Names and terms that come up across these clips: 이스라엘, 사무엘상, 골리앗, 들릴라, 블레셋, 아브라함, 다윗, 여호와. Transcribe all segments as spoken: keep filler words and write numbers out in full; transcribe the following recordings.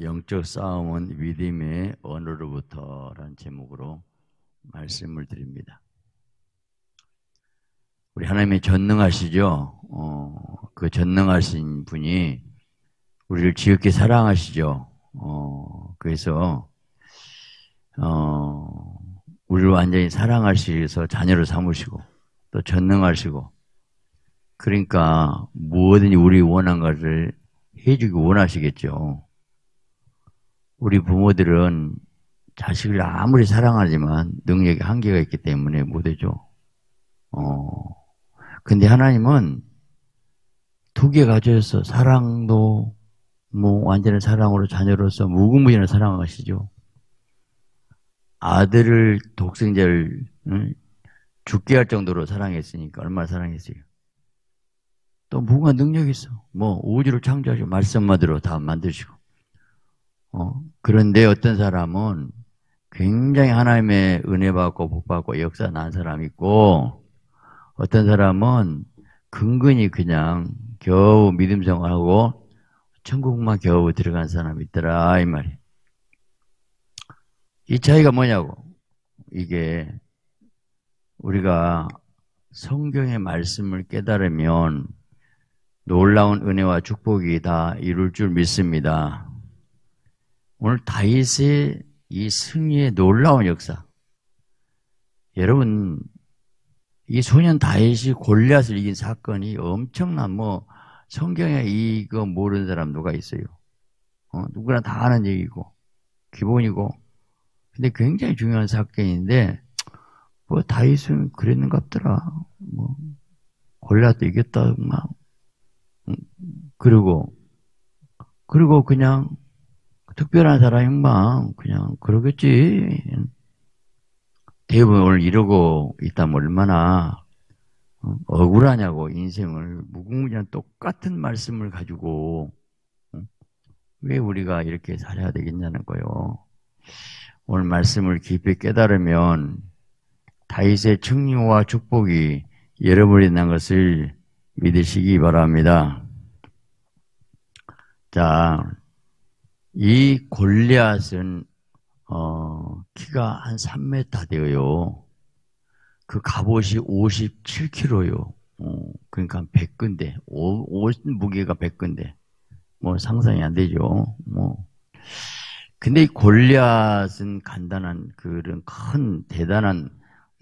영적 싸움은 믿음의 언어로부터라는 제목으로 말씀을 드립니다. 우리 하나님이 전능하시죠. 어, 그 전능하신 분이 우리를 지극히 사랑하시죠. 어, 그래서 어, 우리를 완전히 사랑하시면서 자녀를 삼으시고 또 전능하시고, 그러니까 뭐든지 우리 원한 것을 해주기 원하시겠죠. 우리 부모들은 자식을 아무리 사랑하지만 능력에 한계가 있기 때문에 못해줘. 어. 근데 하나님은 두 개 가져서 사랑도 뭐 완전한 사랑으로 자녀로서 무궁무진한 사랑하시죠. 아들을 독생자를 응? 죽게 할 정도로 사랑했으니까 얼마나 사랑했어요. 또 무궁한 능력이 있어. 뭐 우주를 창조하시고 말씀만으로 다 만드시고. 어. 그런데 어떤 사람은 굉장히 하나님의 은혜 받고 복 받고 역사 난 사람이 있고, 어떤 사람은 근근히 그냥 겨우 믿음 생활하고 천국만 겨우 들어간 사람이 있더라 이 말이에요. 이 차이가 뭐냐고. 이게 우리가 성경의 말씀을 깨달으면 놀라운 은혜와 축복이 다 이룰 줄 믿습니다. 오늘 다윗의 이 승리의 놀라운 역사, 여러분 이 소년 다윗이 골리앗을 이긴 사건이 엄청난, 뭐 성경에 이거 모르는 사람 누가 있어요? 어, 누구나 다 아는 얘기고 기본이고, 근데 굉장히 중요한 사건인데 뭐 다윗은 그랬는갑더라, 뭐 골리앗도 이겼다 막, 그리고 그리고 그냥 특별한 사람인만 그냥 그러겠지. 대부분 오늘 이러고 있다면 얼마나 억울하냐고. 인생을 무궁무진한 똑같은 말씀을 가지고 왜 우리가 이렇게 살아야 되겠냐는 거예요. 오늘 말씀을 깊이 깨달으면 다윗의 승리와 축복이 여러분이 있는 것을 믿으시기 바랍니다. 자, 이 골리앗은 어, 키가 한 삼 미터 되어요. 그 갑옷이 오십칠 킬로그램요. 어, 그러니까 한 백 근대. 오, 오, 무게가 백 근대. 뭐 상상이 안 되죠. 뭐. 근데 이 골리앗은 간단한 그런 큰 대단한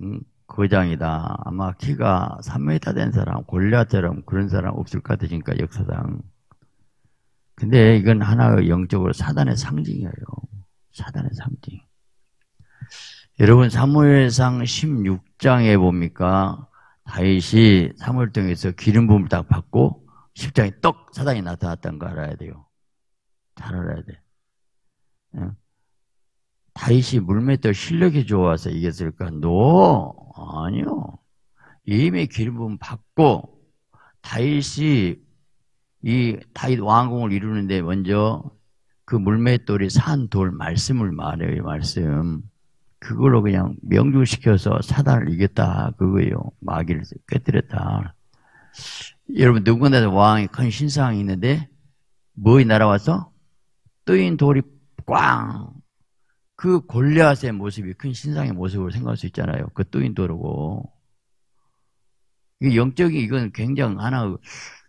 음, 거장이다. 아마 키가 삼 미터 된 사람, 골리앗처럼 그런 사람 없을 것 같아, 지금까지 역사상. 근데 이건 하나의 영적으로 사단의 상징이에요. 사단의 상징. 여러분 사무엘상 십육 장에 봅니까? 다윗이 사무엘동에서 기름 부음을 딱 받고 십장에 떡 사단이 나타났다는 거 알아야 돼요. 잘 알아야 돼. 응? 다윗이 물맷돌 실력이 좋아서 이겼을까? 노! 아니요. 이미 기름 부음 받고 다윗이 이 다윗 왕궁을 이루는데 먼저 그 물맷돌이 산 돌 말씀을 말해요. 말씀 그걸로 그냥 명중시켜서 사단을 이겼다 그거예요. 마귀를 깨뜨렸다. 여러분 누군가도 왕이 큰 신상이 있는데 뭐에 날아와서 뜨인 돌이 꽝. 그 골리앗의 모습이 큰 신상의 모습으로 생각할 수 있잖아요. 그 뜨인 돌이고. 이게 영적인, 이건 굉장히 하나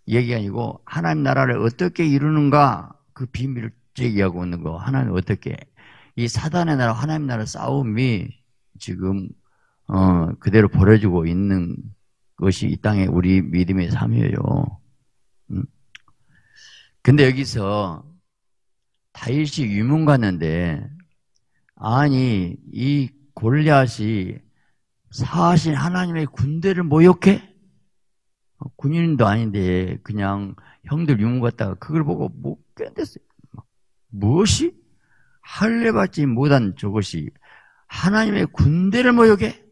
얘기 아니고 하나님 나라를 어떻게 이루는가 그 비밀을 제기하고 있는 거. 하나님 어떻게 이 사단의 나라 하나님 나라 싸움이 지금 어 그대로 벌어지고 있는 것이 이 땅에 우리 믿음의 삶이에요. 음. 근데 여기서 다윗이 유문 갔는데, 아니 이 골리앗이 사신 하나님의 군대를 모욕해? 군인도 아닌데 그냥 형들 유문 갔다가 그걸 보고 못 견뎠어요. 무엇이? 할례받지 못한 저것이 하나님의 군대를 모욕해?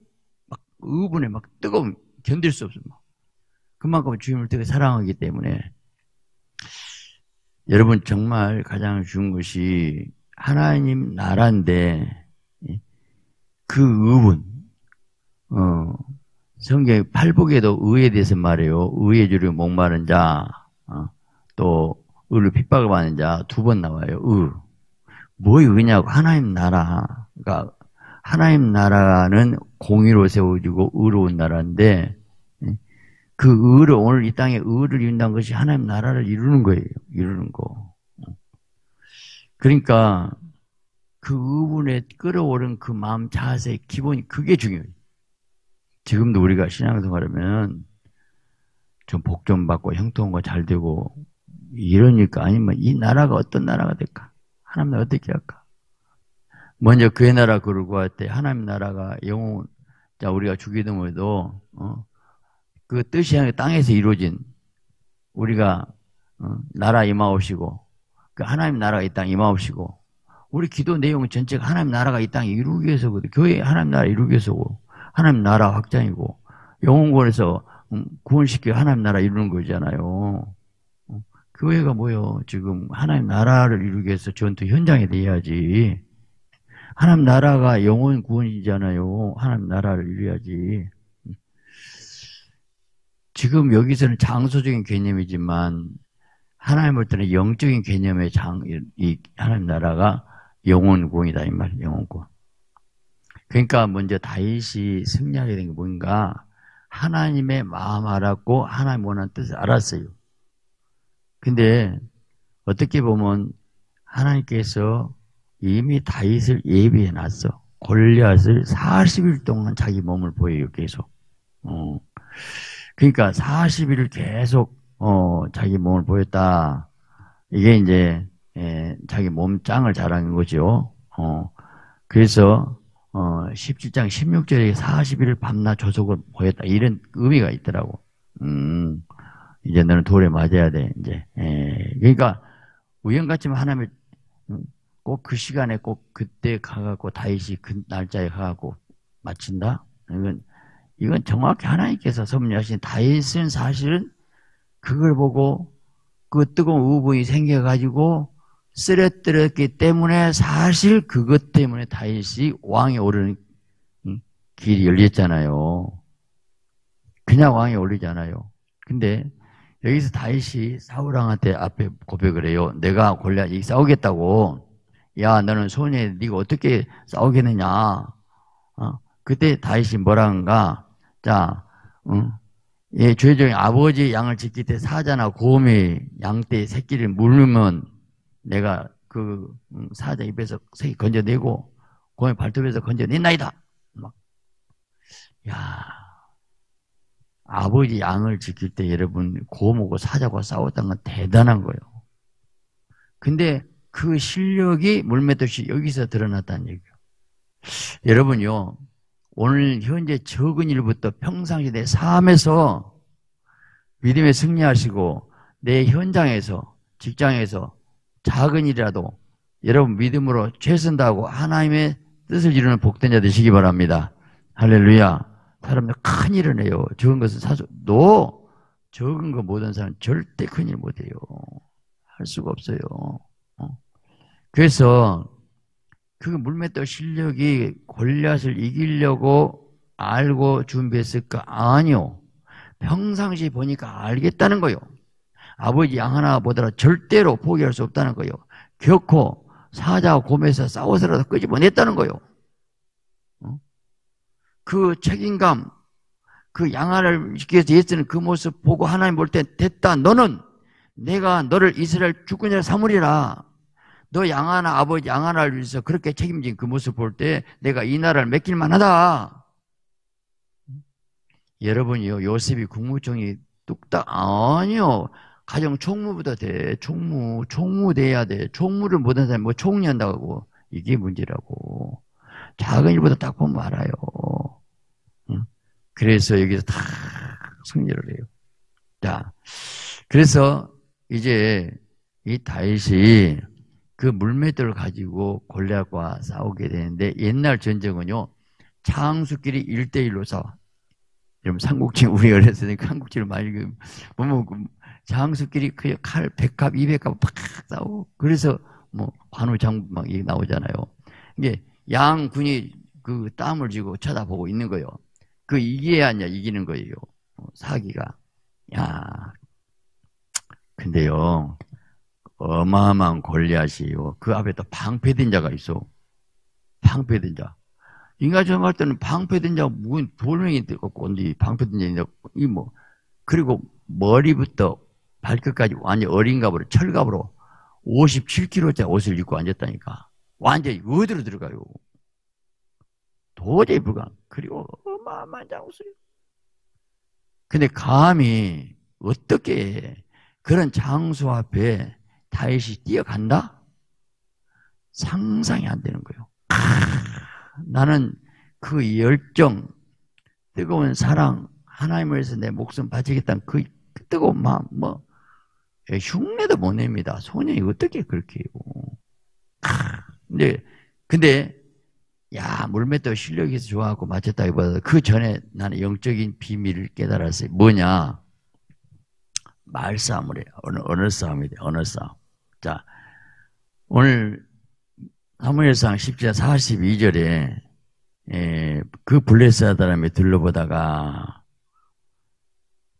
막 의분에 막 뜨거움 견딜 수 없어. 막. 그만큼 주님을 되게 사랑하기 때문에. 여러분 정말 가장 중요한 것이 하나님 나라인데 그 의분. 어. 성경의 팔복에도 의에 대해서 말해요. 의의 줄이 목마른 자, 어, 또 의를 핍박을 받는 자 두 번 나와요. 의. 뭐 의미냐고. 하나님 나라. 그러니까 하나님 나라는 공의로 세워지고 의로운 나라인데, 그 의를, 오늘 이 땅에 의를 이룬다는 것이 하나님 나라를 이루는 거예요. 이루는 거. 그러니까 그 의분에 끌어오른 그 마음 자세의 기본이 그게 중요해요. 지금도 우리가 신앙생활하면 좀 복 좀 받고 형통과 잘 되고 이러니까, 아니면 이 나라가 어떤 나라가 될까? 하나님 나라 어떻게 할까? 먼저 그의 나라 그를 구할 때 하나님 나라가 영혼, 자, 우리가 주기도문에도 어, 그 뜻이 땅에서 이루어진, 우리가 어, 나라 임하옵시고, 그 하나님 나라가 이 땅 임하옵시고, 우리 기도 내용 전체가 하나님 나라가 이 땅에 이루기 위해서거든. 교회 하나님 나라 이루기 위해서고, 하나님 나라 확장이고, 영혼권에서 구원시켜 하나님 나라 이루는 거잖아요. 교회가 뭐요? 지금 하나님 나라를 이루기 위해서 전투 현장에 돼야지. 하나님 나라가 영혼 구원이잖아요. 하나님 나라를 이루어야지. 지금 여기서는 장소적인 개념이지만 하나님을 떠나 영적인 개념의 장, 이 하나님 나라가 영혼 구원이다 이 말, 영혼 구원. 그러니까 먼저 다윗이 승리하게 된 게 뭔가, 하나님의 마음 알았고 하나님 원하는 뜻을 알았어요. 근데 어떻게 보면 하나님께서 이미 다윗을 예비해 놨어. 골리앗을 사십 일 동안 자기 몸을 보여요, 계속. 어. 그러니까 사십 일을 계속, 어, 자기 몸을 보였다. 이게 이제, 예, 자기 몸짱을 자랑한 거죠. 어. 그래서, 어, 십칠 장 십육 절에 사십 일을 밤낮 조속을 보였다. 이런 의미가 있더라고. 음, 이제 너는 돌에 맞아야 돼, 이제. 예. 그러니까, 우연 같지만 하나님이, 꼭 그 시간에 꼭 그때 가갖고 다윗이 그 날짜에 가갖고 마친다? 이건, 이건 정확히 하나님께서 섭리하신, 다윗은 사실은 그걸 보고 그 뜨거운 의분이 생겨가지고 쓰러뜨렸기 때문에, 사실 그것 때문에 다윗이 왕에 오르는 길이 열렸잖아요. 그냥 왕에 올리잖아요. 근데 여기서 다윗이 사울왕한테 앞에 고백을 해요. 내가 골리앗이 싸우겠다고. 야, 너는 손에 네가 어떻게 싸우겠느냐? 어? 그때 다윗이 뭐라는가? 자, 응? 예, 죄종이 아버지 양을 지킬 때 사자나 곰이 양떼의 새끼를 물면 내가 그 사자 입에서 새끼 건져내고 곰의 발톱에서 건져낸나이다. 막, 야, 아버지 양을 지킬 때 여러분 곰하고 사자하고 싸웠다는 건 대단한 거예요. 근데 그 실력이 물맷듯이 여기서 드러났다는 얘기예요. 여러분요, 오늘 현재 적은 일부터 평상시 내 삶에서 믿음에 승리하시고, 내 현장에서, 직장에서 작은 일이라도 여러분 믿음으로 최선 다하고 하나님의 뜻을 이루는 복된 자 되시기 바랍니다. 할렐루야. 사람들 큰 일은 해요. 적은 것은 사소도, 적은 거 못한 사람은 절대 큰 일 못해요. 할 수가 없어요. 그래서 그 물맷돌 실력이 골리앗을 이기려고 알고 준비했을까? 아니요. 평상시 보니까 알겠다는 거요. 아버지 양 하나 보더라 절대로 포기할 수 없다는 거요. 결코 사자와 곰에서 싸워서라도 끄집어냈다는 거요. 그 책임감, 그 양 하나를 지키기 위해서 애쓰는 그 모습 보고 하나님 볼 때, 됐다, 너는 내가 너를 이스라엘 주권자로 삼으리라. 너 양 하나, 아버지 양 하나를 위해서 그렇게 책임진 그 모습 볼 때 내가 이 나라를 맡길만 하다. 여러분이요, 요셉이 국무총리 뚝딱, 아니요. 가정 총무보다 돼. 총무, 총무 돼야 돼. 총무를 못한 사람이 뭐 총리 한다고. 이게 문제라고. 작은 일보다 딱 보면 알아요. 응? 그래서 여기서 다 승리를 해요. 자, 그래서 이제 이 다윗이 그 물맷돌을 가지고 골리앗과 싸우게 되는데, 옛날 전쟁은요, 창수끼리 일대일로 싸워. 여러분, 삼국지, 우리 어렸으니까 한국지를 많이 보면, 장수끼리 그 칼 백 갑, 이백 갑 팍 싸우고, 그래서 뭐, 관우장군 막 나오잖아요. 이게 양군이 그 땀을 쥐고 쳐다보고 있는 거예요. 그 이겨야 하냐, 이기는 거예요. 사기가. 야, 근데요, 어, 어마어마한 골리앗이요. 그 앞에 또 방패된 자가 있어. 방패된 자. 인간적으로 할 때는 방패된 자가 무슨 돌멩이 있고, 방패된 자인데, 이 뭐, 그리고 머리부터 발끝까지 완전 어린갑으로, 철갑으로 오십칠 킬로그램짜리 옷을 입고 앉았다니까. 완전히 어디로 들어가요? 도저히 불가능. 그리고 어마어마한 장수요. 근데 감히 어떻게 그런 장수 앞에 다윗이 뛰어간다? 상상이 안 되는 거예요. 아, 나는 그 열정, 뜨거운 사랑, 하나님을 위해서 내 목숨 바치겠다는 그 뜨거운 마음, 뭐 흉내도 못 냅니다. 소년이 어떻게 그렇게 해요? 아, 근데, 근데 야, 물맷도 실력이 있어 좋아하고 맞췄다기보다 그 전에 나는 영적인 비밀을 깨달았어요. 뭐냐? 말싸움을 해요. 어느, 어느 싸움이 돼? 어느 싸움. 자, 오늘 사무엘상 십 장 사십이 절에 에, 그 블레셋 사람이 둘러보다가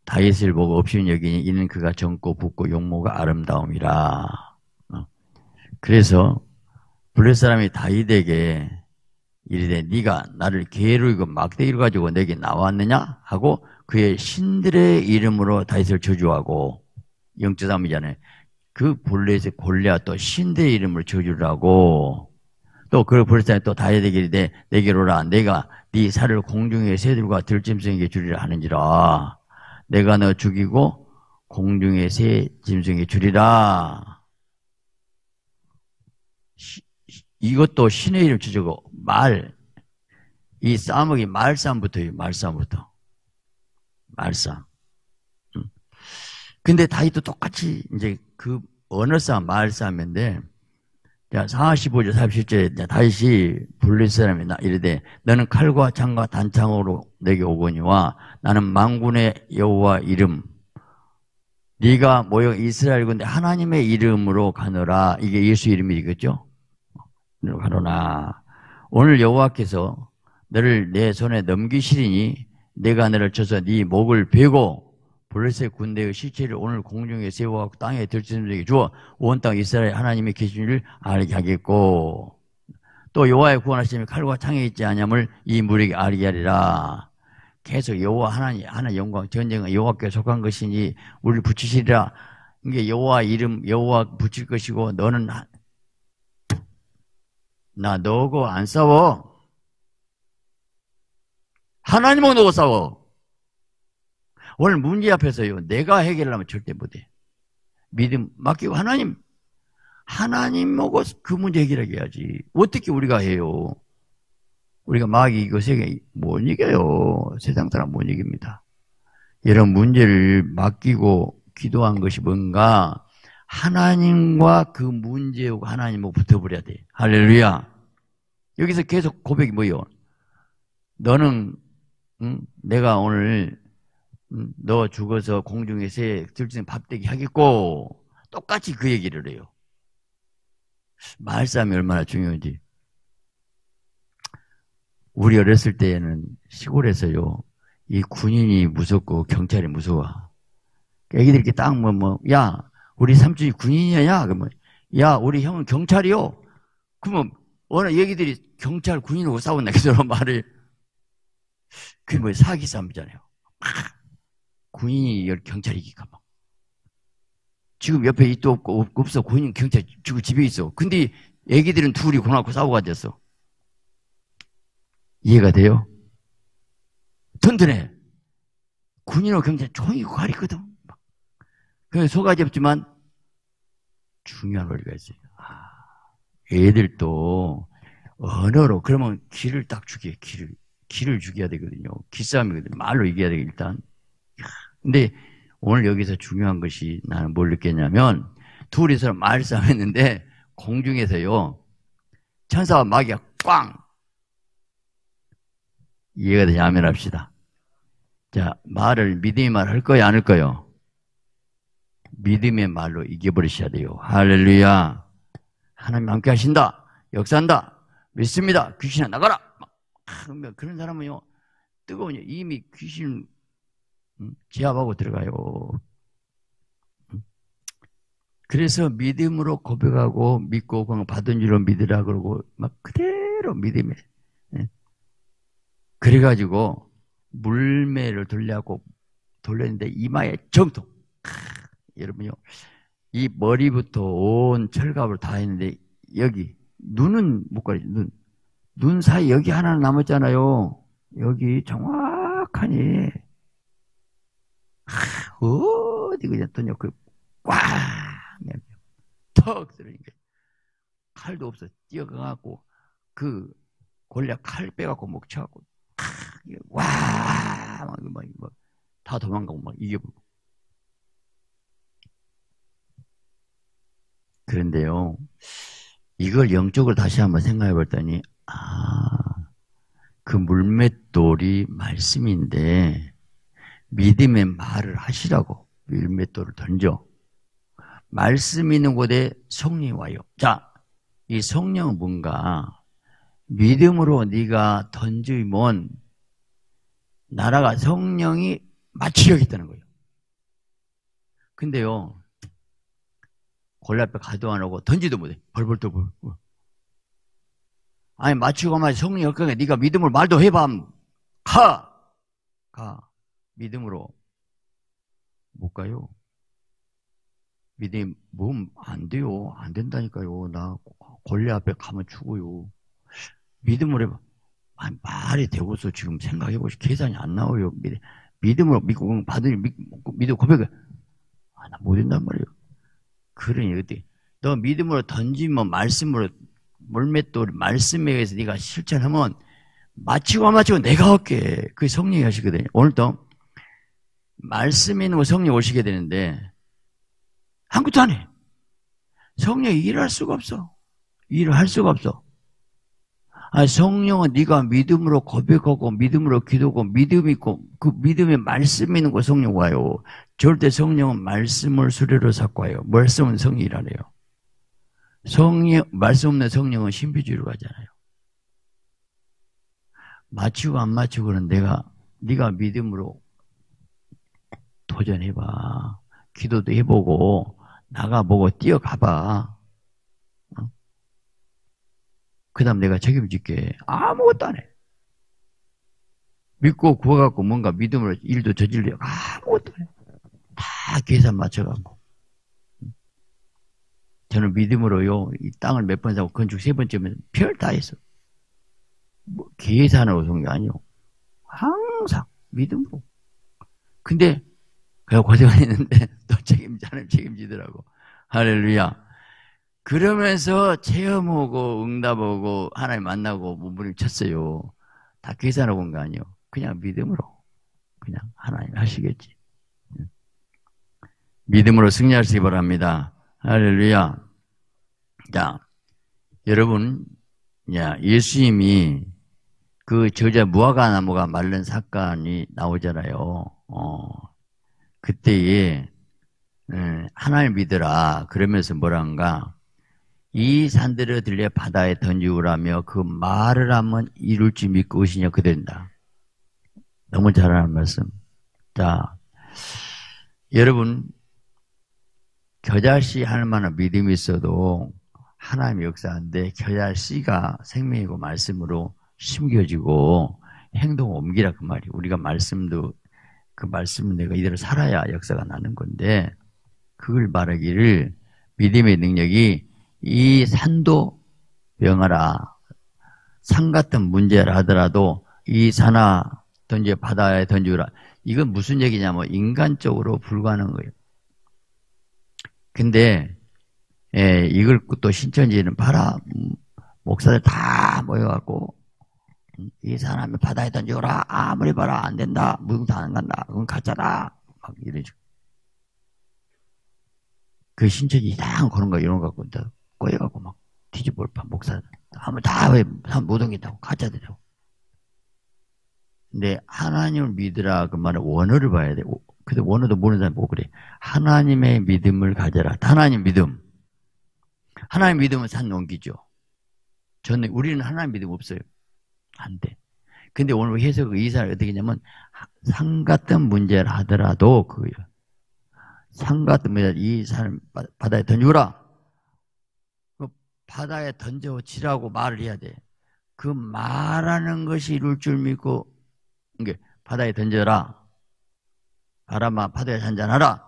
다윗을 보고 없인 여기니 이는 그가 젊고 붓고 용모가 아름다움이라. 어. 그래서 블레셋 사람이 다윗에게 이르되 네가 나를 게으르고 막대기를 가지고 내게 나왔느냐 하고 그의 신들의 이름으로 다윗을 저주하고 영적 싸움이잖아요. 그 블레셋 골리앗 또 신들의 이름을 저주하고 또 그 블레셋이 또 다윗에게 이르되 내게로 오라 내가 네 살을 공중의 새들과 들짐승에게 주리라 하는지라 내가 너 죽이고 공중의 새 짐승에게 주리라. 이것도 신의 이름 주저고 말, 이 싸움이 말싸움부터요. 말싸움부터. 말싸움. 근데 다윗도 똑같이 이제 그 언어 싸움, 말싸움인데, 자, 사십오 절, 사십칠 절에 다윗이 블레셋 사람이 나 이르되, 너는 칼과 창과 단창으로 내게 오거니와 나는 만군의 여호와 이름, 네가 모여 이스라엘 군대 하나님의 이름으로 가노라. 이게 예수 이름이겠죠? 가노라. 오늘 여호와께서 너를 내 손에 넘기시리니 내가 너를 쳐서 네 목을 베고 블레셋 군대의 시체를 오늘 공중에 세워갖고 땅에 들짐승에게 주어 온 땅 이스라엘 하나님의 계신을 알게 하겠고 또 여호와의 구원하심이 칼과 창에 있지 않음을 이 무리에게 알게 하리라. 계속 여호와 하나님 하나 영광 전쟁은 여호와께 속한 것이니 우리를 붙이시리라. 이게 여호와 이름 여호와 붙일 것이고 너는 나 너하고 안 싸워. 하나님하고 너하고 싸워. 오늘 문제 앞에서요. 내가 해결하면 절대 못해. 믿음 맡기고 하나님. 하나님하고 그 문제 해결하게 해야지. 어떻게 우리가 해요? 우리가 막 이거 세계 못 이겨요. 세상 사람 못 이깁니다. 이런 문제를 맡기고 기도한 것이 뭔가 하나님과 그 문제하고 하나님하고 붙어버려야 돼. 할렐루야. 여기서 계속 고백이 뭐예요? 너는 응? 내가 오늘 응? 너 죽어서 공중에 새 들짐승 밥되기 하겠고 똑같이 그 얘기를 해요. 말싸움이 얼마나 중요한지. 우리 어렸을 때는 시골에서요. 이 군인이 무섭고 경찰이 무서워. 애기들이 이렇게 딱 뭐 뭐 야 우리 삼촌이 군인이냐? 그러면, 야, 우리 형은 경찰이요? 그러면, 어느 얘기들이 경찰, 군인하고 싸운다. 그런 말을. 그게 뭐 사기 싸움이잖아요. 막, 군인이 경찰이 이길까 봐. 지금 옆에 있도 없고, 없어. 군인, 경찰, 지금 집에 있어. 근데 얘기들은 둘이 고나고 싸우고 앉았어. 이해가 돼요? 튼튼해. 군인하고 경찰 총이 가리거든. 그 속아지없지만 중요한 원리가 있어요. 아, 애들도 언어로 그러면 길을 딱 죽여 길을 길을 죽여야 되거든요. 기싸움이거든요. 말로 이겨야 되고 일단. 근데 오늘 여기서 중요한 것이 나는 뭘 느꼈냐면 둘이서 말싸움했는데 공중에서요 천사와 마귀가 꽝 이해가 되냐? 아멘 합시다. 자 말을 믿음의 말 할 거예요, 안 할 거예요? 믿음의 말로 이겨버리셔야 돼요. 할렐루야. 하나님 함께 하신다. 역사한다. 믿습니다. 귀신아 나가라. 막, 막, 그런 사람은요. 뜨거운 이미 귀신 음, 제압하고 들어가요. 음? 그래서 믿음으로 고백하고 믿고 그냥 받은 줄로 믿으라 그러고 막 그대로 믿음에. 예. 그래가지고 물매를 돌려고 돌렸는데 이마에 정통. 크, 여러분요. 이 머리부터 온 철갑을 다 했는데 여기 눈은 못 가리죠. 눈. 눈 사이 여기 하나 남았잖아요. 여기 정확하니. 하, 어디 그냥 또 그 꽉 턱 들으니까 칼도 없어 뛰어가갖고 그 골리앗 칼 빼갖고 목 쳐갖고 와 막 막 막 다 도망가고 막 이겨보고. 그런데요, 이걸 영적으로 다시 한번 생각해 봤더니, 아, 그 물맷돌이 말씀인데 믿음의 말을 하시라고 물맷돌을 던져. 말씀 있는 곳에 성령이 와요. 자, 이 성령은 뭔가 믿음으로 네가 던지면 나라가 성령이 맞추려겠다는 거예요. 근데요, 골리앗 앞에 가도 안 오고 던지도 못해. 벌벌 또 벌. 아니, 맞추고 가면 성령이 없게 네가 믿음으로 말도 해봐. 가! 가. 믿음으로 못 가요. 믿음이 몸 안 돼요. 안 된다니까요. 나 골리앗 앞에 가면 죽어요. 믿음으로 해봐. 아니, 말이 되고서 지금 생각해보시 계산이 안 나와요. 믿, 믿음으로 믿고 받으니 믿고 고백해. 아, 나 못 된단 말이에요. 그러니 어때? 너 믿음으로 던지면 말씀으로 물맷돌 말씀에 의해서 네가 실천하면 마치고 안 마치고 내가 할게. 그게 성령이 하시거든요. 오늘도 말씀 있는 거 성령 오시게 되는데 아무것도 안 해. 성령이 일할 수가 없어. 일을 할 수가 없어. 아, 성령은 네가 믿음으로 고백하고 믿음으로 기도하고 믿음 있고 그 믿음의 말씀 있는 거 성령 와요. 절대 성령은 말씀을 수레로 삼고 와요. 말씀은 성령이라네요. 성령 말씀 없는 성령은 신비주의로 가잖아요. 맞추고 안 맞추고는 내가 네가 믿음으로 도전해봐. 기도도 해보고 나가보고 뛰어가봐. 어? 그 다음 내가 책임질게. 아무것도 안 해. 믿고 구워갖고 뭔가 믿음으로 일도 저질려. 아무것도 안 해. 다 계산 맞춰갖고. 저는 믿음으로요 이 땅을 몇 번 사고 건축 세 번째면 별 다 했어. 뭐 계산으로 성경 아니요. 항상 믿음으로. 근데 그래서 고생했는데 또 책임자는 책임지더라고. 할렐루야. 그러면서 체험하고 응답하고 하나님 만나고 몸부림 쳤어요. 다 계산하고 온 거 아니요. 그냥 믿음으로 그냥 하나님 하시겠지. 믿음으로 승리하시기 바랍니다. 할렐루야. 자, 여러분, 야, 예수님이 그 저자 무화과 나무가 마른 사건이 나오잖아요. 어, 그때에 음, 하나님 믿으라 그러면서 뭐란가 이 산들을 들려 바다에 던지우라며 그 말을 하면 이룰지 믿고 의시냐 그된다. 너무 잘하는 말씀. 자, 여러분 겨자씨 할 만한 믿음이 있어도 하나님의 역사인데 겨자씨가 생명이고 말씀으로 심겨지고 행동 옮기라 그 말이. 우리가 말씀도 그 말씀은 내가 이대로 살아야 역사가 나는 건데 그걸 말하기를 믿음의 능력이 이 산도 명하라. 산 같은 문제라 하더라도 이 산아 던지 바다에 던지라. 이건 무슨 얘기냐면 인간적으로 불가능한 거예요. 근데 예, 이걸 또 신천지는 파라 목사들 다 모여갖고 이 사람을 바다에 던져라. 아무리 봐라 안 된다. 무용도 안 간다. 그건 가짜다. 막 이러죠. 그 신천지 이상한 그런 거 이런 거 갖고 꼬여갖고 막 뒤집어올 판 목사들 아무 다 왜 못 옮긴다고 가짜들이라고. 근데 하나님을 믿으라 그 말은 원어를 봐야 돼. 근데 원어도 모르는 사람이 뭐 그래. 하나님의 믿음을 가져라. 하나님 믿음. 하나님 믿음은 산 옮기죠. 저는 우리는 하나님 믿음 없어요. 안 돼. 근데 오늘 해석 의사를 어떻게 했냐면, 상 같은 문제를 하더라도, 그거예요. 상과 덤벼 이 사람 바다에 던지라. 바다에 던져지라고 말을 해야 돼. 그 말하는 것이 이룰 줄 믿고 그러니까 바다에 던져라. 바람아 파도에 잔잔하라.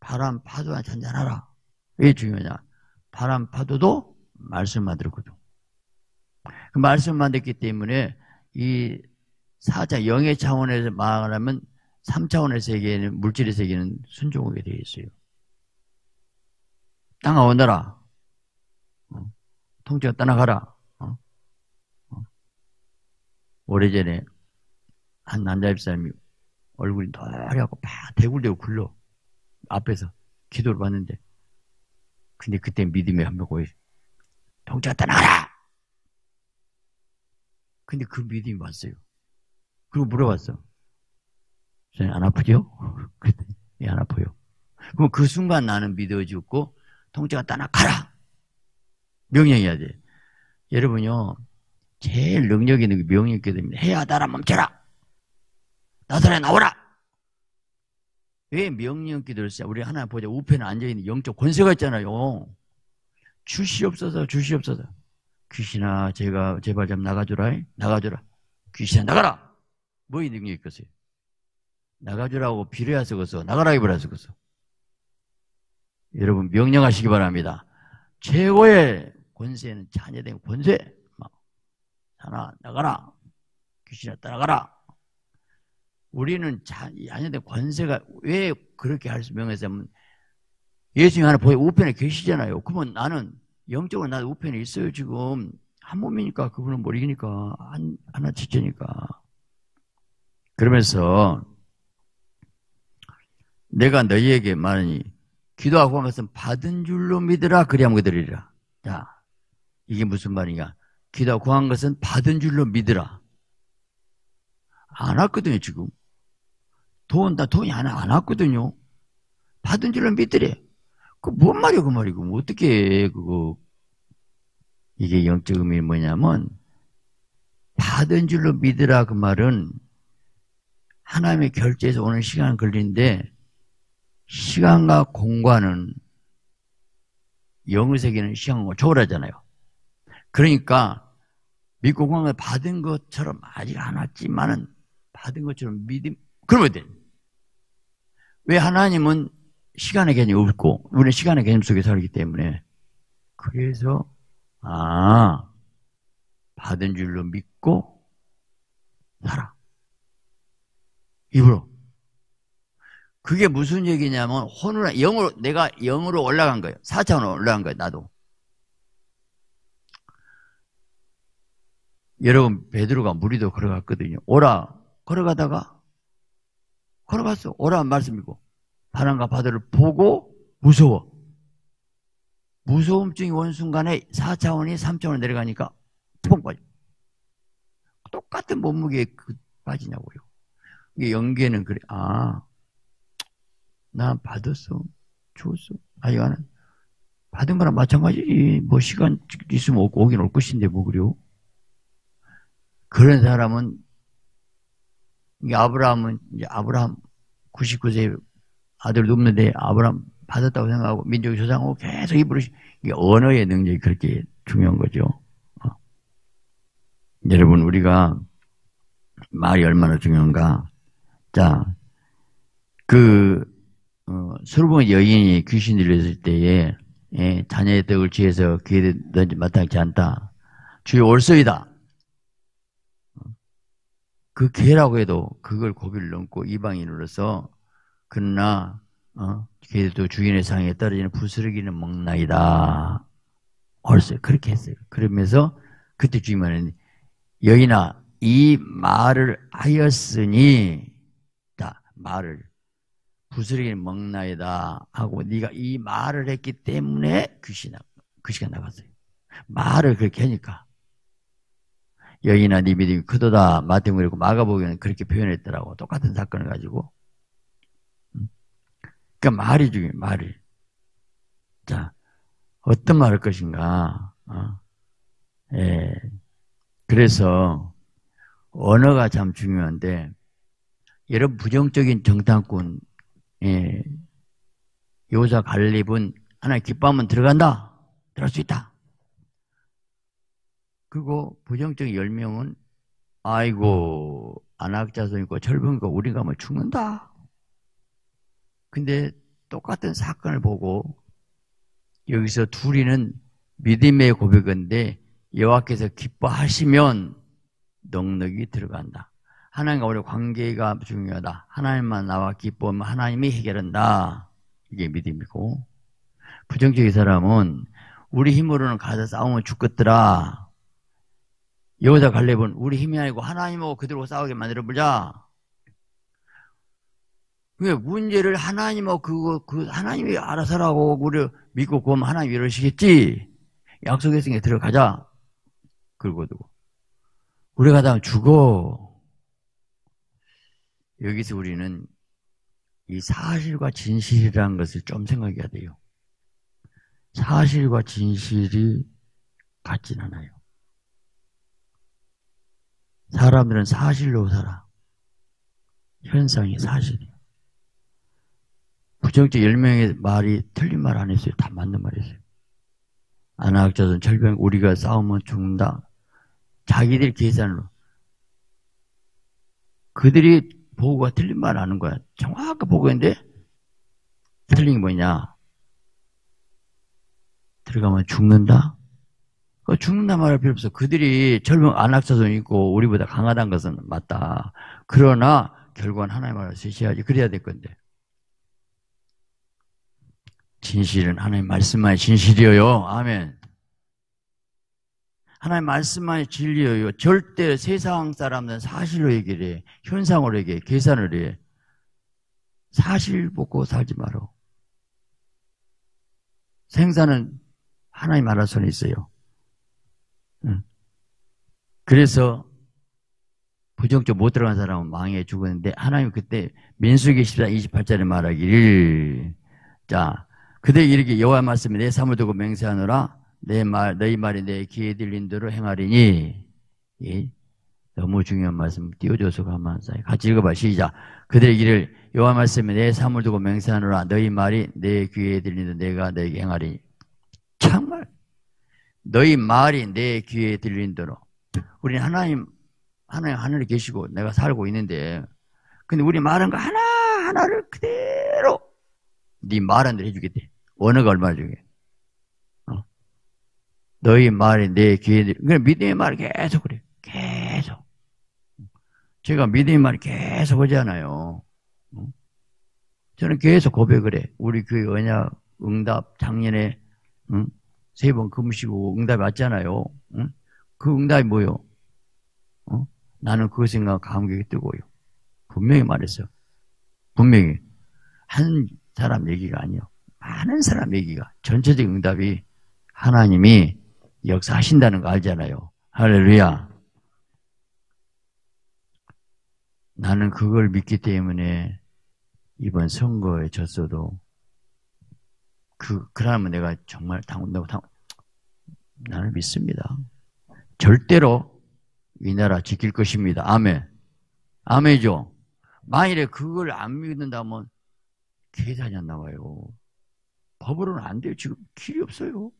바람 파도에 잔잔하라. 왜 중요하냐? 바람 파도도 말씀만 들었거든. 그 말씀만 듣기 때문에 이 사자 영의 차원에서 말하면 삼 차원의 세계에는 물질의 세계는 순종하게 되어 있어요. 땅아 오너라. 어? 통증을 떠나가라. 어? 어? 오래전에 한 남자 집사람이 얼굴이 노랗고 막 대굴대굴 굴러. 앞에서 기도를 받는데 근데 그때 믿음에 한 번 고해. 통증을 떠나가라. 근데 그 믿음이 왔어요. 그리고 물어봤어. 저는 안 아프죠? 그랬더니 예, 안 아파요. 그럼 그 순간 나는 믿어지고 통증아 떠나가라! 명령해야 돼. 여러분요, 제일 능력 있는 게 명령이기 때문에 해야 따라 멈춰라! 나서라 나오라! 왜 명령 기도를 쓰냐? 우리 하나 보자. 우편에 앉아있는 영적 권세가 있잖아요. 주시옵소서, 주시옵소서. 귀신아, 제가 제발 좀 나가주라. 나가주라. 귀신아, 나가라! 뭐의 능력이 있겠어요? 나가주라고 빌어야 쓰겠어. 나가라 입으라 쓰겠어. 여러분 명령하시기 바랍니다. 최고의 권세는 자녀된 권세. 하나 나가라. 귀신아 따라가라. 우리는 자녀된 권세가 왜 그렇게 할 수 명했냐면 예수님 하나 보여 우편에 계시잖아요. 그러면 나는 영적으로 나 우편에 있어요. 지금 한 몸이니까 그분은 못 이기니까 한, 하나 지체니까. 그러면서 내가 너희에게 말하니 기도하고 한 것은 받은 줄로 믿으라 그리하면 그들이라. 자, 이게 무슨 말이냐? 기도하고 한 것은 받은 줄로 믿으라. 안 왔거든요 지금. 돈, 나 돈이 안, 안 왔거든요. 받은 줄로 믿으래. 그 뭔 말이야 그 말이고 뭐 어떻게 해, 그거. 이게 영적 의미는 뭐냐면 받은 줄로 믿으라 그 말은 하나님의 결제에서 오는 시간은 걸리는데 시간과 공간은 영의 세계는 시간과 초월하잖아요. 그러니까 믿고 공간을 받은 것처럼 아직 안 왔지만은 받은 것처럼 믿음 그러면 돼. 왜 하나님은 시간의 개념이 없고 우리는 시간의 개념 속에 살기 때문에 그래서 아 받은 줄로 믿고 살아 입으로. 그게 무슨 얘기냐면, 혼으로, 영으로, 내가 영으로 올라간 거예요. 사 차원으로 올라간 거예요, 나도. 여러분, 베드로가 무리도 걸어갔거든요. 오라, 걸어가다가, 걸어갔어. 오라, 말씀이고. 바람과 바다를 보고, 무서워. 무서움증이 온 순간에 사 차원이 삼 차원으로 내려가니까, 퐁 빠져. 똑같은 몸무게에 빠지냐고요. 이게 연계는 그래, 아. 나 받았어. 주었어. 아니, 나는 받은 거랑 마찬가지지. 뭐 시간 있으면 오긴 올 것인데 뭐 그래요. 그런 사람은 이게 아브라함은 이제 아브라함 구십구 세 아들 돕는데 아브라함 받았다고 생각하고 민족이 조상하고 계속 입으로 이게 언어의 능력이 그렇게 중요한 거죠. 어. 여러분 우리가 말이 얼마나 중요한가. 자, 그 어, 수르봉 여인이 귀신 들렸을 때에 예, 자녀의 떡을 취해서 귀에 던지 마땅치 않다. 주여 올소이다. 그 개라고 해도 그걸 고비를 넘고 이방인으로서 그러나 어, 걔도 주인의 상에 떨어지는 부스러기는 먹나이다. 올소이 그렇게 했어요. 그러면서 그때 주인만 했는데 여인아 이 말을 하였으니 다 말을 부스러기 먹나이다 하고 네가 이 말을 했기 때문에 귀신아 그 시간 나갔어요. 말을 그렇게 하니까 여인아 네 믿음이 크도다 마태복음 읽고 마가복음에는 그렇게 표현했더라고. 똑같은 사건을 가지고. 그러니까 말이 중요해. 말이. 자 어떤 말을 것인가. 어? 예. 그래서 언어가 참 중요한데 여러분 부정적인 정탐꾼 예, 요사 갈렙은 하나님 기뻐하면 들어간다. 들어갈 수 있다. 그리고 부정적인 열명은 아이고 안학자손 있고 철분 있고 우리 가면 죽는다. 근데 똑같은 사건을 보고 여기서 둘이는 믿음의 고백인데 여호와께서 기뻐하시면 넉넉히 들어간다. 하나님과 우리 관계가 중요하다. 하나님만 나와 기뻐하면 하나님이 해결한다. 이게 믿음이고, 부정적인 사람은 우리 힘으로는 가서 싸우면 죽겠더라. 여호사 갈렙은 우리 힘이 아니고 하나님하고 그대로 싸우게 만들어보자. 왜 문제를 하나님하고 그거 그 하나님이 알아서 하라고 우리 믿고 그러면 하나님이 이러시겠지. 약속의 성에 들어가자. 그러고 두고 우리 가다가 죽어. 여기서 우리는 이 사실과 진실이라는 것을 좀 생각해야 돼요. 사실과 진실이 같진 않아요. 사람들은 사실로 살아. 현상이 사실이에요. 부정적 열 명의 말이 틀린 말 안 했어요. 다 맞는 말이었어요. 안학자든 철병, 우리가 싸우면 죽는다. 자기들 계산으로. 그들이 보고가 틀린 말 하는 거야. 정확하게 보고인데 틀린 게 뭐냐. 들어가면 죽는다. 죽는다 말할 필요 없어. 그들이 철병 안학자손 있고 우리보다 강하다는 것은 맞다. 그러나 결과는 하나의 말을 쓰셔야지. 그래야 될 건데. 진실은 하나님 말씀만이 진실이어요. 아멘. 하나님 말씀만이 진리여요. 절대 세상 사람들은 사실로 얘기를 해. 현상으로 얘기해. 계산을 해. 사실 보고 살지 마라. 생사는 하나님 알아서는 있어요. 응. 그래서 부정적 못 들어간 사람은 망해 죽었는데 하나님 그때 민수기 십사 이십팔 절에 말하기를, 자 그대 이렇게 여호와의 말씀이 내 사무를 두고 맹세하노라. 내 말, 너희 말이 내 귀에 들린 대로 행하리니. 예. 너무 중요한 말씀 띄워줘서 감사합니다. 같이 읽어봐. 시작. 그들의 길을 여호와의 말씀이 내 사무를 두고 맹세하노라. 너희 말이 내 귀에 들린 대로 내가 너에게 행하리니. 정말 너희 말이 내 귀에 들린 대로. 우리는 하나님, 하나님 하늘에 계시고 내가 살고 있는데, 근데 우리 말한 거 하나하나를 그대로 네 말한 대로 해주겠대. 언어가 얼마나 중요해. 어. 너희 말이 내 귀에 들린. 그냥 믿음의 말이 계속 그래. 계속. 제가 믿음의 말이 계속 오잖아요. 어? 저는 계속 고백을 해. 우리 교회 언약, 응답, 작년에, 응? 세 번 금식고 응답이 왔잖아요. 응? 그 응답이 뭐요? 어? 나는 그 생각 감격이 뜨고요. 분명히 말했어요. 분명히. 한 사람 얘기가 아니요. 많은 사람 얘기가. 전체적인 응답이 하나님이 역사하신다는 거 알잖아요. 할렐루야. 나는 그걸 믿기 때문에 이번 선거에 졌어도 그, 그러면 내가 정말 당한다고 당, 나는 믿습니다. 절대로 이 나라 지킬 것입니다. 아멘. 아멘이죠. 만일에 그걸 안 믿는다면 계산이 안 나와요. 법으로는 안 돼요. 지금 길이 없어요.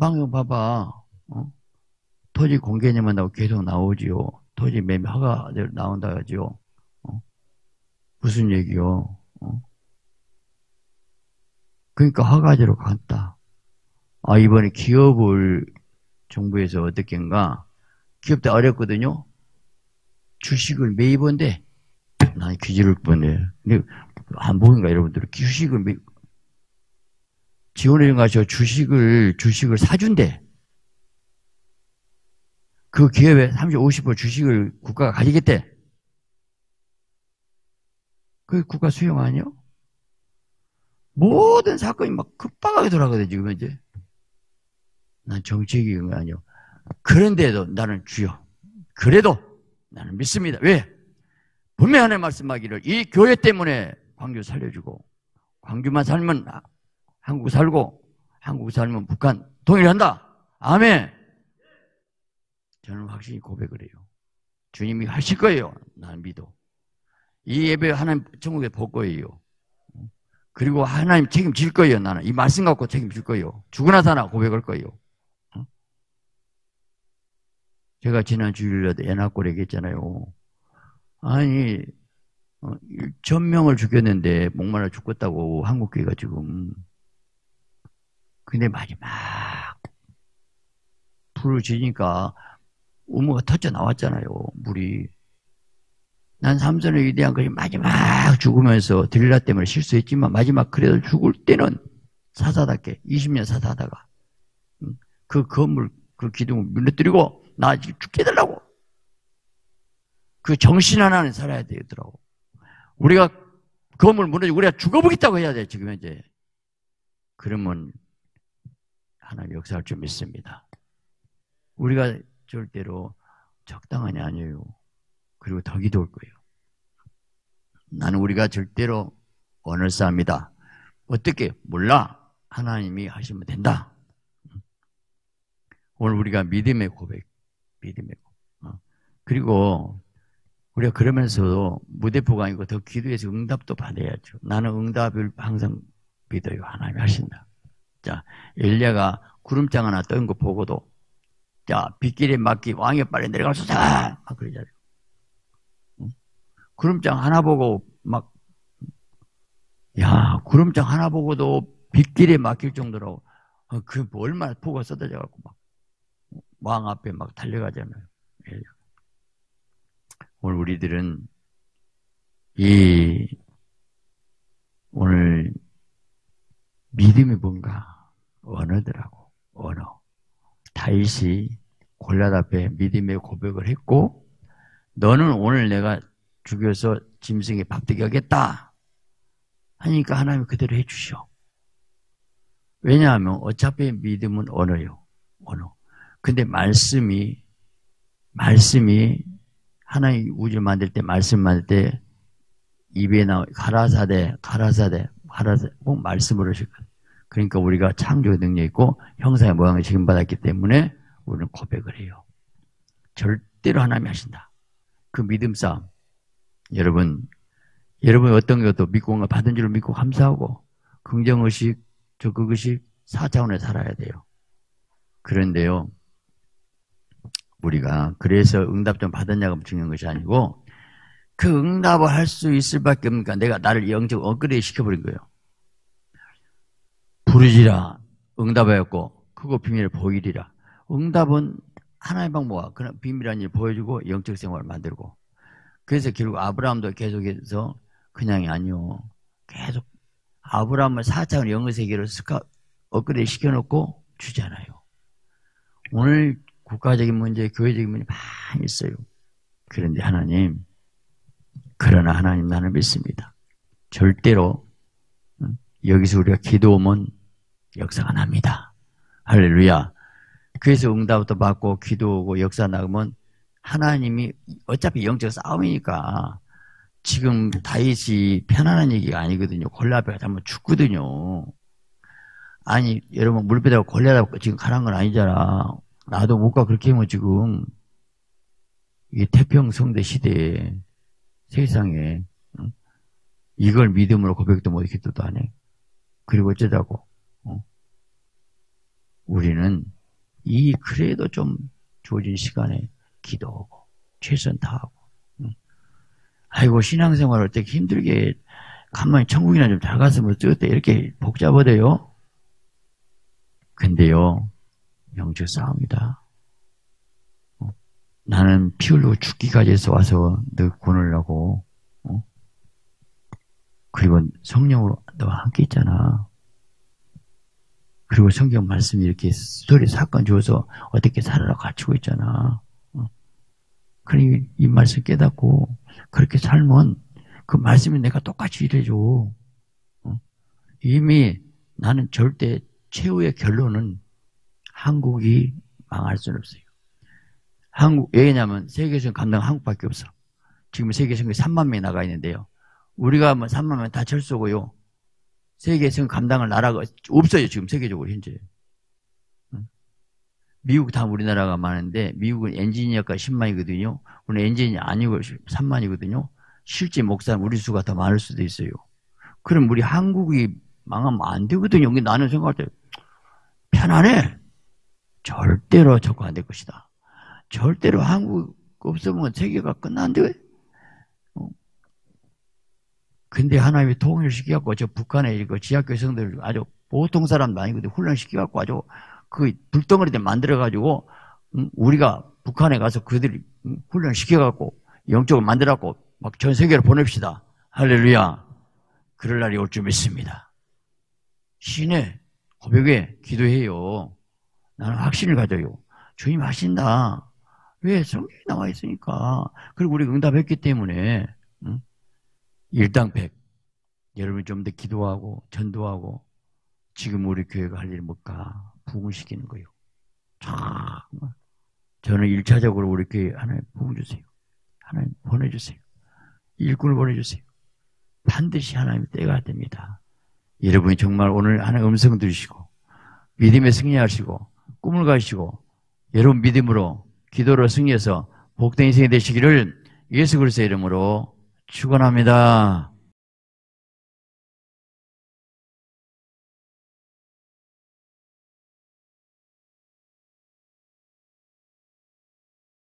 방금 봐봐. 어? 토지 공개념만 나오고 계속 나오지요. 토지 매매 허가 나온다 하지요. 어? 무슨 얘기요? 어? 그러니까 허가제로 갔다. 아, 이번에 기업을 정부에서 어떻게인가 기업도 어렵거든요. 주식을 매입한데 난 귀지를 뻔해. 근데 안 보인가 여러분들? 주식을 매... 지원회장 가서 주식을 주식을 사준대. 그 기업에 삼십, 오십 퍼센트 주식을 국가가 가지겠대. 그게 국가 수용 아니요? 모든 사건이 막 급박하게 돌아가거든, 지금 현재. 난 정치적인 거 아니요. 그런데도 나는 주여. 그래도 나는 믿습니다. 왜? 분명히 하나님 말씀하기를 이 교회 때문에 광주 살려주고, 광주만 살면 한국 살고, 한국 살면 북한 통일한다. 아멘. 저는 확실히 고백을 해요. 주님이 하실 거예요. 난 믿어. 이 예배 하나님 천국에 볼 거예요. 그리고 하나님 책임질 거예요. 나는 이 말씀 갖고 책임질 거예요. 죽으나 사나 고백할 거예요. 제가 지난 주일에도 애 낳고 얘기했잖아요. 아니 천 명을 죽였는데 목마라 죽겠다고 한국교회가 지금. 근데 마지막 불을 지니까 우물가 터져 나왔잖아요. 물이. 난 삼손에게 대한 것이 마지막 죽으면서 들릴라 때문에 실수했지만 마지막 그래도 죽을 때는 사사답게 이십 년 사사하다가 그 건물 그 기둥을 무너뜨리고 나 죽게 해달라고. 그 정신 하나는 살아야 되더라고. 우리가 건물 무너지고 우리가 죽어보겠다고 해야 돼, 지금 현재. 그러면 하나님 역사할 줄 믿습니다. 우리가 절대로 적당하냐 아니에요. 그리고 덕이 돌 거예요. 나는 우리가 절대로 오늘 싸웁니다. 어떻게? 몰라. 하나님이 하시면 된다. 오늘 우리가 믿음의 고백, 믿음의 고백. 그리고 우리가 그러면서도 무대포가 아니고 더 기도해서 응답도 받아야죠. 나는 응답을 항상 믿어요. 하나님이 하신다. 자, 엘리야가 구름장 하나 뜬 거 보고도 자, 빗길에 막기 왕이 빨리 내려가소서 막 그러잖아요. 구름장 하나 보고 막 야, 구름장 하나 보고도 빗길에 막힐 정도로 그 얼마나 포가 쏟아져 갖고 막 왕 앞에 막 달려가잖아요. 오늘 우리들은 이 오늘 믿음이 뭔가 언어더라고. 언어. 다윗이 골리앗 앞에 믿음의 고백을 했고 너는 오늘 내가 죽여서 짐승에 밥 되게 하겠다 하니까 하나님이 그대로 해주셔. 왜냐하면 어차피 믿음은 언어요. 언어. 근데 말씀이 말씀이 하나님 우주 만들 때 말씀 만들 때 입에 나와 가라사대 가라사대 가라사대 꼭 말씀으로 하시거든요. 그러니까 우리가 창조의 능력이 있고 형상의 모양을 지금받았기 때문에 우리는 고백을 해요. 절대로 하나님이 하신다. 그 믿음 싸움. 여러분, 여러분이 어떤 것도 믿고 온가 받은 줄을 믿고 감사하고, 긍정의식, 적극의식, 사 차원에 살아야 돼요. 그런데요, 우리가, 그래서 응답 좀 받았냐고 중요한 것이 아니고, 그 응답을 할 수 있을 밖에 없으니까 내가 나를 영적 업그레이드 시켜버린 거예요. 부르지라, 응답하였고, 크고 비밀을 보이리라. 응답은 하나의 방법과 그냥 비밀한 일 보여주고, 영적 생활을 만들고, 그래서 결국 아브라함도 계속해서 그냥이 아니요. 계속 아브라함을 사 차원 영의 세계로 업그레이드 시켜놓고 주잖아요. 오늘 국가적인 문제, 교회적인 문제 많이 있어요. 그런데 하나님, 그러나 하나님 나는 믿습니다. 절대로 여기서 우리가 기도하면 역사가 납니다. 할렐루야. 그래서 응답도 받고 기도하고 역사 나오면 하나님이 어차피 영적 싸움이니까 지금 다윗이 편안한 얘기가 아니거든요. 골리앗 앞에 한번 죽거든요. 아니 여러분 물 빼다가 골리앗 앞에 지금 가란 건 아니잖아. 나도 못 가 그렇게 하면 지금 이 태평성대 시대에 세상에 응? 이걸 믿음으로 고백도 못해 기도도 안 해. 그리고 어쩌자고 어? 우리는 이 그래도 좀 주어진 시간에 기도하고 최선 다하고 응. 아이고 신앙생활 어떻게 힘들게 가만히 천국이나 좀 잘 갔으면 어때 이렇게 복잡하대요. 근데요 영적 싸움이다. 어? 나는 피 흘리고 죽기까지 해서 와서 너 구원하려고 어? 그리고 성령으로 너와 함께 있잖아. 그리고 성경 말씀이 이렇게 스토리 사건 주어서 어떻게 살아라 갖추고 있잖아. 그러니 이 말씀 깨닫고 그렇게 살면 그 말씀이 내가 똑같이 일해줘. 어? 이미 나는 절대 최후의 결론은 한국이 망할 수는 없어요. 한국 왜냐하면 세계에서 감당 한국밖에 없어. 지금 세계 선교 삼만 명이 나가 있는데요. 우리가 뭐 삼만 명 다 철수고요. 세계에서 감당할 나라가 없어요. 지금 세계적으로 현재. 미국 다 우리나라가 많은데 미국은 엔지니어가 십만이거든요. 우리는 엔지니어 아니고 삼만이거든요. 실제 목사는 우리 수가 더 많을 수도 있어요. 그럼 우리 한국이 망하면 안 되거든요. 나는 생각할 때 편안해. 절대로 저거 안 될 것이다. 절대로 한국 없으면 세계가 끝난대. 근데 하나님이 통일시켜갖고 저 북한에 이거 지하교성들 아주 보통 사람도 아니거든. 훈련시켜갖고 아주 그 불덩어리들 만들어가지고 우리가 북한에 가서 그들이 훈련시켜갖고 영적으로 만들어갖고 막 전 세계로 보냅시다. 할렐루야. 그럴 날이 올 줄 믿습니다. 신의 고백에 기도해요. 나는 확신을 가져요. 주님 하신다. 왜? 성경이 나와 있으니까. 그리고 우리가 응답했기 때문에 응? 일당백. 여러분 좀 더 기도하고 전도하고 지금 우리 교회가 할 일 뭘까? 부흥시키는 거예요. 정말 저는 일차적으로 우리 교회 하나님 부흥 주세요. 하나님 보내주세요. 일꾼을 보내주세요. 반드시 하나님의 때가 됩니다. 여러분이 정말 오늘 하나님 음성 들으시고 믿음에 승리하시고 꿈을 가시고 여러분 믿음으로 기도로 승리해서 복된 인생이 되시기를 예수 그리스도의 이름으로 축원합니다.